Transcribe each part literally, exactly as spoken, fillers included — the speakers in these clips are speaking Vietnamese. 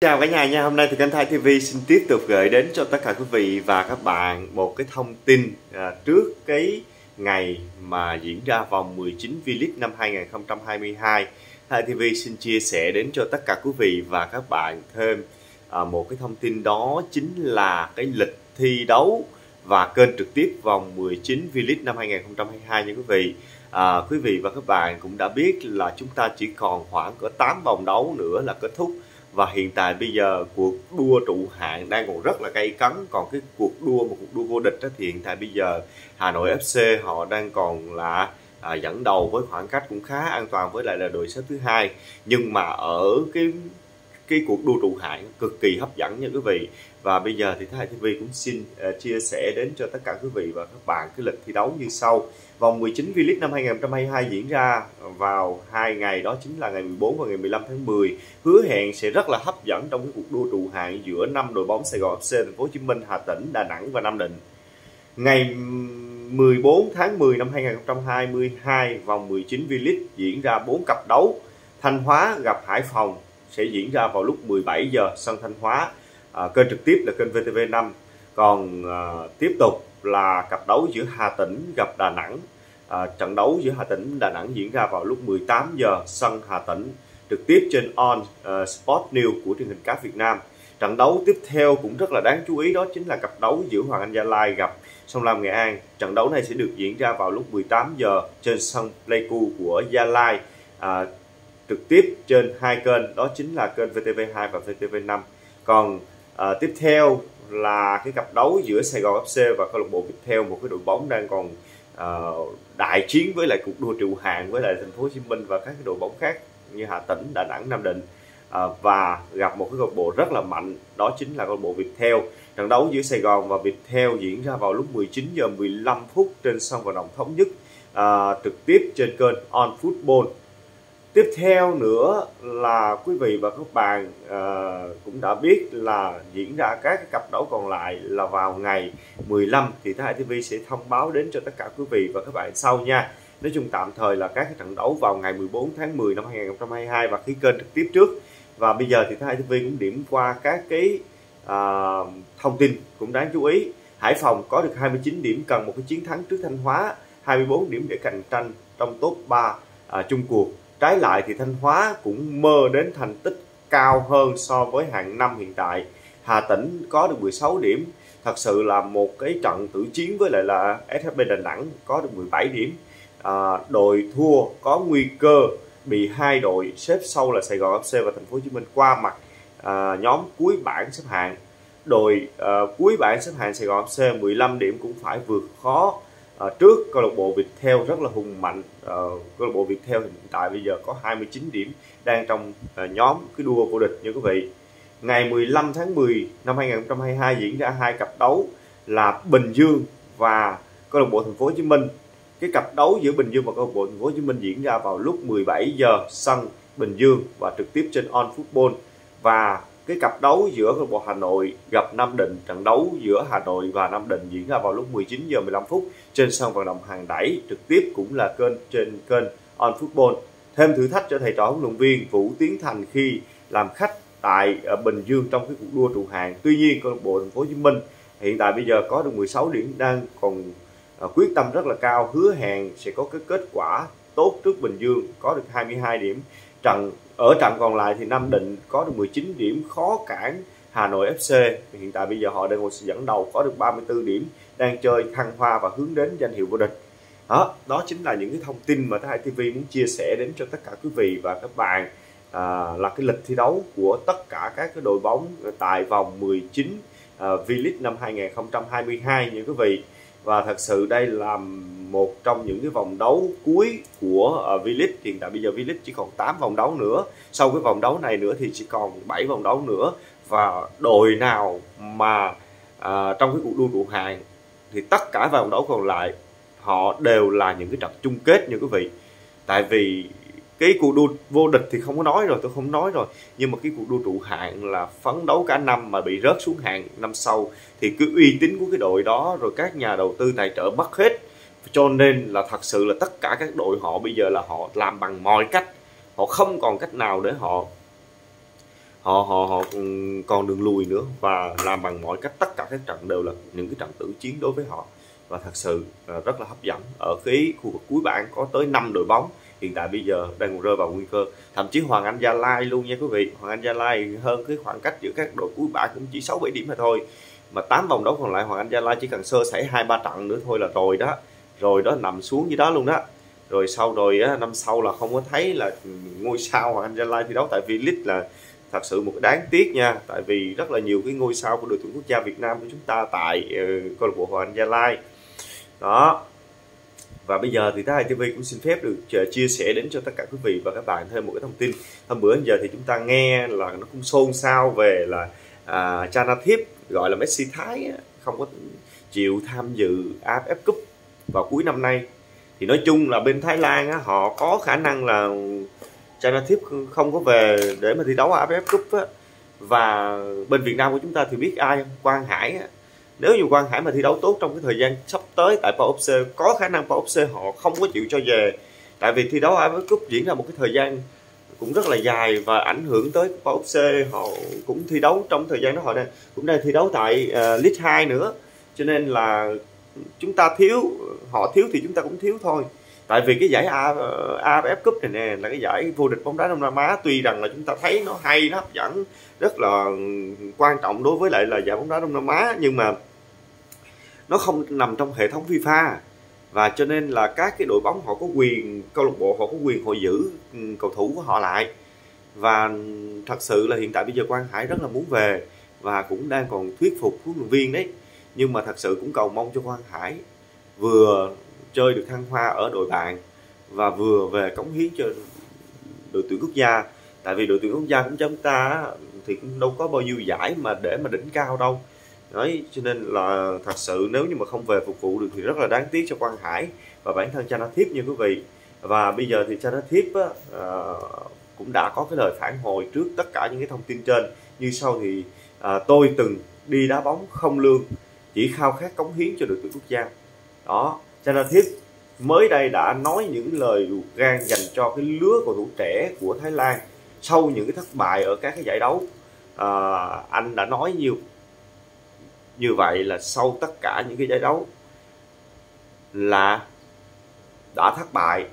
Chào cả nhà nha, hôm nay thì kênh Thái ti vi xin tiếp tục gửi đến cho tất cả quý vị và các bạn một cái thông tin trước cái ngày mà diễn ra vòng mười chín V-League năm hai nghìn không trăm hai mươi hai. Thái ti vi xin chia sẻ đến cho tất cả quý vị và các bạn thêm một cái thông tin, đó chính là cái lịch thi đấu và kênh trực tiếp vòng mười chín V-League năm hai nghìn không trăm hai mươi hai nha quý vị. À, quý vị và các bạn cũng đã biết là chúng ta chỉ còn khoảng cỡ tám vòng đấu nữa là kết thúc. Và hiện tại bây giờ cuộc đua trụ hạng đang còn rất là gay cấn. Còn cái cuộc đua, một cuộc đua vô địch đó, thì hiện tại bây giờ Hà Nội ép xê họ đang còn là à, dẫn đầu với khoảng cách cũng khá an toàn với lại là đội xếp thứ hai. Nhưng mà ở cái cái cuộc đua trụ hạng cực kỳ hấp dẫn nha quý vị. Và bây giờ thì Thái ti vi cũng xin uh, chia sẻ đến cho tất cả quý vị và các bạn cái lịch thi đấu như sau. Vòng mười chín V-League năm hai nghìn không trăm hai mươi hai diễn ra vào hai ngày, đó chính là ngày mười bốn và ngày mười lăm tháng mười. Hứa hẹn sẽ rất là hấp dẫn trong cái cuộc đua trụ hạng giữa năm đội bóng Sài Gòn ép xê, Thành phố Hồ Chí Minh, Hà Tĩnh, Đà Nẵng và Nam Định. Ngày mười bốn tháng mười năm hai nghìn không trăm hai mươi hai, vòng mười chín V-League diễn ra bốn cặp đấu. Thanh Hóa gặp Hải Phòng sẽ diễn ra vào lúc mười bảy giờ sân Thanh Hóa. À, kênh trực tiếp là kênh vê tê vê năm. Còn à, tiếp tục là cặp đấu giữa Hà Tĩnh gặp Đà Nẵng. À, trận đấu giữa Hà Tĩnh Đà Nẵng diễn ra vào lúc mười tám giờ sân Hà Tĩnh, trực tiếp trên On uh, Sport News của truyền hình cáp Việt Nam. Trận đấu tiếp theo cũng rất là đáng chú ý, đó chính là cặp đấu giữa Hoàng Anh Gia Lai gặp Sông Lam Nghệ An. Trận đấu này sẽ được diễn ra vào lúc mười tám giờ trên sân Pleiku của Gia Lai. À, trực tiếp trên hai kênh, đó chính là kênh vê tê vê hai và vê tê vê năm. Còn à, tiếp theo là cái cặp đấu giữa Sài Gòn ép xê và câu lạc bộ Viettel, một cái đội bóng đang còn uh, đại chiến với lại cuộc đua trụ hạng với lại Thành phố Hồ Chí Minh và các cái đội bóng khác như Hà Tĩnh, Đà Nẵng, Nam Định, uh, và gặp một cái câu lạc bộ rất là mạnh, đó chính là câu lạc bộ Viettel. Trận đấu giữa Sài Gòn và Viettel diễn ra vào lúc mười chín giờ mười lăm phút trên sân vận động Thống Nhất, uh, trực tiếp trên kênh On Football. Tiếp theo nữa là quý vị và các bạn uh, cũng đã biết là diễn ra các cái cặp đấu còn lại là vào ngày mười lăm, thì Thái ti vi sẽ thông báo đến cho tất cả quý vị và các bạn sau nha. Nói chung tạm thời là các cái trận đấu vào ngày mười bốn tháng mười năm hai nghìn không trăm hai mươi hai và khí kênh trực tiếp trước. Và bây giờ thì Thái ti vi cũng điểm qua các cái uh, thông tin cũng đáng chú ý. Hải Phòng có được hai mươi chín điểm, cần một cái chiến thắng trước Thanh Hóa, hai mươi bốn điểm để cạnh tranh trong top ba uh, chung cuộc. Trái lại thì Thanh Hóa cũng mơ đến thành tích cao hơn so với hạng năm hiện tại. Hà Tĩnh có được mười sáu điểm, thật sự là một cái trận tử chiến với lại là ét hát pê Đà Nẵng có được mười bảy điểm. À, đội thua có nguy cơ bị hai đội xếp sau là Sài Gòn ép xê và Thành phố Hồ Chí Minh qua mặt à, nhóm cuối bảng xếp hạng. Đội à, cuối bảng xếp hạng Sài Gòn ép xê mười lăm điểm cũng phải vượt khó À, trước câu lạc bộ Viettel rất là hùng mạnh. À, câu lạc bộ Viettel hiện tại bây giờ có hai mươi chín điểm, đang trong à, nhóm cái đua vô địch như quý vị. Ngày mười lăm tháng mười năm hai nghìn không trăm hai mươi hai diễn ra hai cặp đấu là Bình Dương và câu lạc bộ Thành phố Hồ Chí Minh. Cái cặp đấu giữa Bình Dương và câu lạc bộ Thành phố Hồ Chí Minh diễn ra vào lúc mười bảy giờ sân Bình Dương và trực tiếp trên On Football. Và cái cặp đấu giữa câu lạc bộ Hà Nội gặp Nam Định, trận đấu giữa Hà Nội và Nam Định diễn ra vào lúc mười chín giờ mười lăm phút trên sân vận động Hàng Đẩy, trực tiếp cũng là kênh trên kênh On Football. Thêm thử thách cho thầy trò huấn luyện viên Vũ Tiến Thành khi làm khách tại Bình Dương trong cái cuộc đua trụ hạng. Tuy nhiên câu lạc bộ Thành phố Hồ Chí Minh hiện tại bây giờ có được mười sáu điểm, đang còn quyết tâm rất là cao, hứa hẹn sẽ có cái kết quả tốt trước Bình Dương có được hai mươi hai điểm. Trận ở trận còn lại thì Nam Định có được mười chín điểm, khó cản Hà Nội ép xê. Hiện tại bây giờ họ đang ngồi dẫn đầu có được ba mươi tư điểm, đang chơi thăng hoa và hướng đến danh hiệu vô địch. Đó, đó chính là những cái thông tin mà Thái ti vi muốn chia sẻ đến cho tất cả quý vị và các bạn, à, là cái lịch thi đấu của tất cả các cái đội bóng tại vòng mười chín à, V-League năm hai nghìn không trăm hai mươi hai như quý vị. Và thật sự đây là một trong những cái vòng đấu cuối của V-League. Hiện tại bây giờ V-League chỉ còn tám vòng đấu nữa. Sau cái vòng đấu này nữa thì chỉ còn bảy vòng đấu nữa. Và đội nào mà à, trong cái cuộc đua trụ hạng thì tất cả vòng đấu còn lại họ đều là những cái trận chung kết như quý vị. Tại vì cái cuộc đua vô địch thì không có nói rồi, tôi không nói rồi. Nhưng mà cái cuộc đua trụ hạng là phấn đấu cả năm mà bị rớt xuống hạng năm sau thì cứ uy tín của cái đội đó rồi các nhà đầu tư tài trợ mất hết. Cho nên là thật sự là tất cả các đội họ bây giờ là họ làm bằng mọi cách, họ không còn cách nào để họ họ họ họ còn đường lùi nữa, và làm bằng mọi cách tất cả các trận đều là những cái trận tử chiến đối với họ, và thật sự rất là hấp dẫn. Ở cái khu vực cuối bảng có tới năm đội bóng hiện tại bây giờ đang còn rơi vào nguy cơ, thậm chí Hoàng Anh Gia Lai luôn nha quý vị. Hoàng Anh Gia Lai hơn cái khoảng cách giữa các đội cuối bảng cũng chỉ sáu bảy điểm mà thôi, mà tám vòng đấu còn lại Hoàng Anh Gia Lai chỉ cần sơ sẩy hai ba trận nữa thôi là rồi đó, rồi đó nằm xuống như đó luôn đó. Rồi sau rồi á, năm sau là không có thấy là ngôi sao Hoàng Anh Gia Lai thi đấu tại V-League là thật sự một đáng tiếc nha, tại vì rất là nhiều cái ngôi sao của đội tuyển quốc gia Việt Nam của chúng ta tại uh, câu lạc bộ Hoàng Anh Gia Lai đó. Và bây giờ thì Thái ti vi cũng xin phép được chia sẻ đến cho tất cả quý vị và các bạn thêm một cái thông tin. Hôm bữa giờ thì chúng ta nghe là nó cũng xôn xao về là uh, Chanathip gọi là Messi Thái không có chịu tham dự a ép ép Cup vào cuối năm nay. Thì nói chung là bên Thái Lan á, họ có khả năng là Chanathip không có về để mà thi đấu a ép ép Cup á. Và bên Việt Nam của chúng ta thì biết ai không? Quang Hải á. Nếu như Quang Hải mà thi đấu tốt trong cái thời gian sắp tới tại pê o xê, có khả năng pê o xê họ không có chịu cho về. Tại vì thi đấu a ép ép Cup diễn ra một cái thời gian cũng rất là dài và ảnh hưởng tới pê o xê, họ cũng thi đấu trong thời gian đó, họ đang, cũng đang thi đấu tại uh, Lit hai nữa. Cho nên là chúng ta thiếu, họ thiếu thì chúng ta cũng thiếu thôi. Tại vì cái giải a ép ép Cup này nè là cái giải vô địch bóng đá Đông Nam Á, tuy rằng là chúng ta thấy nó hay, nó hấp dẫn, rất là quan trọng đối với lại là giải bóng đá Đông Nam Á, nhưng mà nó không nằm trong hệ thống FIFA, và cho nên là các cái đội bóng họ có quyền, câu lạc bộ họ có quyền họ giữ cầu thủ của họ lại. Và thật sự là hiện tại bây giờ Quang Hải rất là muốn về và cũng đang còn thuyết phục huấn luyện viên đấy. Nhưng mà thật sự cũng cầu mong cho Quang Hải vừa chơi được thăng hoa ở đội bạn và vừa về cống hiến cho đội tuyển quốc gia. Tại vì đội tuyển quốc gia của chúng ta thì cũng đâu có bao nhiêu giải mà để mà đỉnh cao đâu. Đấy, cho nên là thật sự nếu như mà không về phục vụ được thì rất là đáng tiếc cho Quang Hải và bản thân Chanathip nha quý vị. Và bây giờ thì Chanathip á, à, cũng đã có cái lời phản hồi trước tất cả những cái thông tin trên như sau. Thì à, tôi từng đi đá bóng không lương, chỉ khao khát cống hiến cho đội tuyển quốc gia. Đó, Chanathip mới đây đã nói những lời ruột gan dành cho cái lứa cầu thủ trẻ của Thái Lan sau những cái thất bại ở các cái giải đấu. À, anh đã nói nhiều như vậy là sau tất cả những cái giải đấu là đã thất bại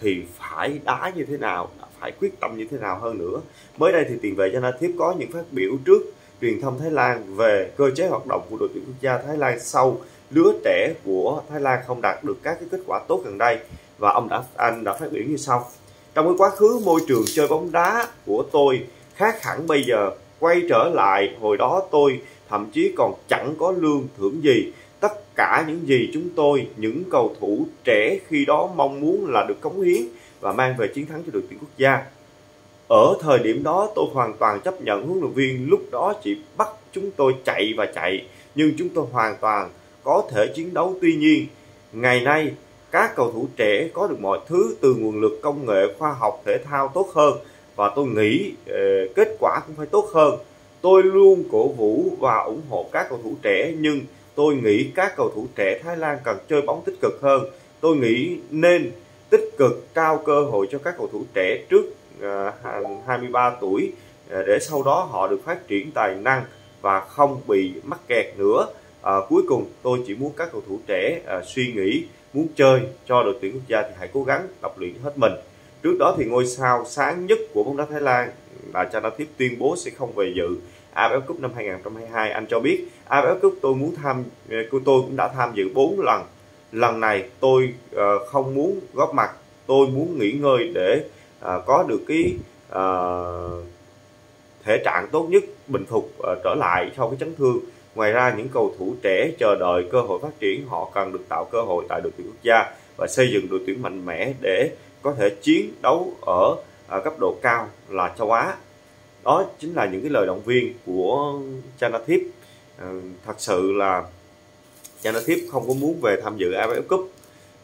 thì phải đá như thế nào, phải quyết tâm như thế nào hơn nữa. Mới đây thì tiền vệ Chanathip có những phát biểu trước truyền thông Thái Lan về cơ chế hoạt động của đội tuyển quốc gia Thái Lan sau lứa trẻ của Thái Lan không đạt được các cái kết quả tốt gần đây, và ông đã anh đã phát biểu như sau: trong cái quá khứ môi trường chơi bóng đá của tôi khác hẳn bây giờ, quay trở lại hồi đó tôi thậm chí còn chẳng có lương thưởng gì. Tất cả những gì chúng tôi, những cầu thủ trẻ khi đó mong muốn là được cống hiến và mang về chiến thắng cho đội tuyển quốc gia. Ở thời điểm đó tôi hoàn toàn chấp nhận huấn luyện viên lúc đó chỉ bắt chúng tôi chạy và chạy, nhưng chúng tôi hoàn toàn có thể chiến đấu. Tuy nhiên, ngày nay các cầu thủ trẻ có được mọi thứ từ nguồn lực, công nghệ, khoa học, thể thao tốt hơn, và tôi nghĩ eh, kết quả cũng phải tốt hơn. Tôi luôn cổ vũ và ủng hộ các cầu thủ trẻ, nhưng tôi nghĩ các cầu thủ trẻ Thái Lan cần chơi bóng tích cực hơn. Tôi nghĩ nên tích cực trao cơ hội cho các cầu thủ trẻ trước uh, hai mươi ba tuổi để sau đó họ được phát triển tài năng và không bị mắc kẹt nữa. Uh, cuối cùng tôi chỉ muốn các cầu thủ trẻ uh, suy nghĩ, muốn chơi cho đội tuyển quốc gia thì hãy cố gắng tập luyện hết mình. Trước đó thì ngôi sao sáng nhất của bóng đá Thái Lan là Chanathip tuyên bố sẽ không về dự a ép ép Cup năm hai nghìn không trăm hai mươi hai. Anh cho biết a ép ép Cup tôi muốn tham, tôi cũng đã tham dự bốn lần. Lần này tôi uh, không muốn góp mặt, tôi muốn nghỉ ngơi để uh, có được cái uh, thể trạng tốt nhất, bình phục uh, trở lại sau cái chấn thương. Ngoài ra những cầu thủ trẻ chờ đợi cơ hội phát triển, họ cần được tạo cơ hội tại đội tuyển quốc gia và xây dựng đội tuyển mạnh mẽ để có thể chiến đấu ở À, cấp độ cao là châu Á. Đó chính là những cái lời động viên của Chanathip. À, thật sự là Chanathip không có muốn về tham dự a ép ép Cup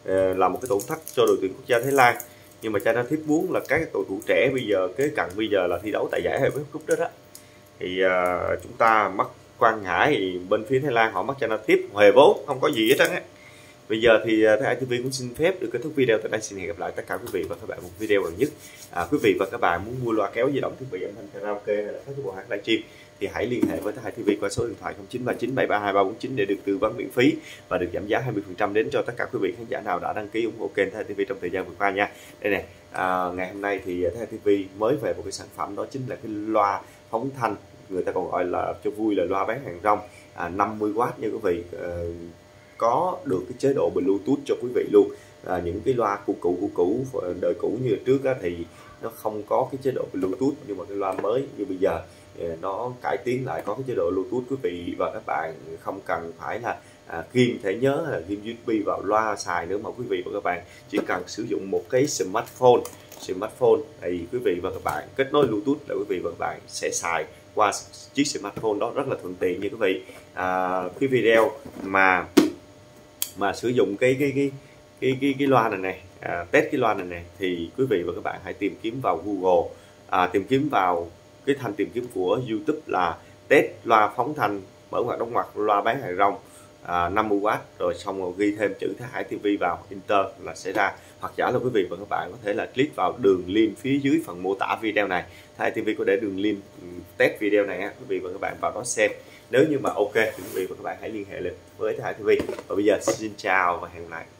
à, là một cái tổn thất cho đội tuyển quốc gia Thái Lan, nhưng mà Chanathip muốn là các cầu thủ trẻ bây giờ kế cận bây giờ là thi đấu tại giải a ép ép Cup đó đó. Thì à, chúng ta mất Quang Hải, thì bên phía Thái Lan họ mất Chanathip, hề vốn không có gì hết trơn á. Bây giờ thì Thái tê vê cũng xin phép được kết thúc video tại đây. Xin hẹn gặp lại tất cả quý vị và các bạn một video gần nhất. À, quý vị và các bạn muốn mua loa kéo di động, thiết bị âm thanh karaoke hay là các bộ hát livestream thì hãy liên hệ với Thái tê vê qua số điện thoại không chín ba chín bảy ba hai ba bốn chín để được tư vấn miễn phí và được giảm giá hai mươi phần trăm đến cho tất cả quý vị khán giả nào đã đăng ký ủng hộ kênh Thái tê vê trong thời gian vừa qua nha. Đây này, à, ngày hôm nay thì Thái tê vê mới về một cái sản phẩm, đó chính là cái loa phóng thanh, người ta còn gọi là cho vui là loa bán hàng rong, à, năm mươi oát nha quý vị. À, có được cái chế độ Bluetooth cho quý vị luôn. À, những cái loa cũ cũ cũ cũ đời cũ như trước á, thì nó không có cái chế độ Bluetooth, nhưng mà cái loa mới như bây giờ nó cải tiến lại có cái chế độ Bluetooth. Quý vị và các bạn không cần phải là à, ghim thẻ nhớ hay là ghim u ét bê vào loa xài nữa, mà quý vị và các bạn chỉ cần sử dụng một cái smartphone smartphone thì quý vị và các bạn kết nối Bluetooth là quý vị và các bạn sẽ xài qua chiếc smartphone đó, rất là thuận tiện như quý vị. À, cái video mà mà sử dụng cái cái cái cái cái, cái loa này này à, test cái loa này này thì quý vị và các bạn hãy tìm kiếm vào Google, à, tìm kiếm vào cái thanh tìm kiếm của YouTube là test loa phóng thanh mở ngoặt đóng ngoặt loa bán hàng rong à, năm mươi oát, rồi xong rồi ghi thêm chữ Thái tê vê vào enter là sẽ ra. Hoặc giả là quý vị và các bạn có thể là click vào đường link phía dưới phần mô tả video này, Thái tê vê có để đường link test video này, quý vị và các bạn vào đó xem. Nếu như mà ok thì quý vị và các bạn hãy liên hệ lại với Thái tê vê. Và bây giờ xin chào và hẹn gặp lại.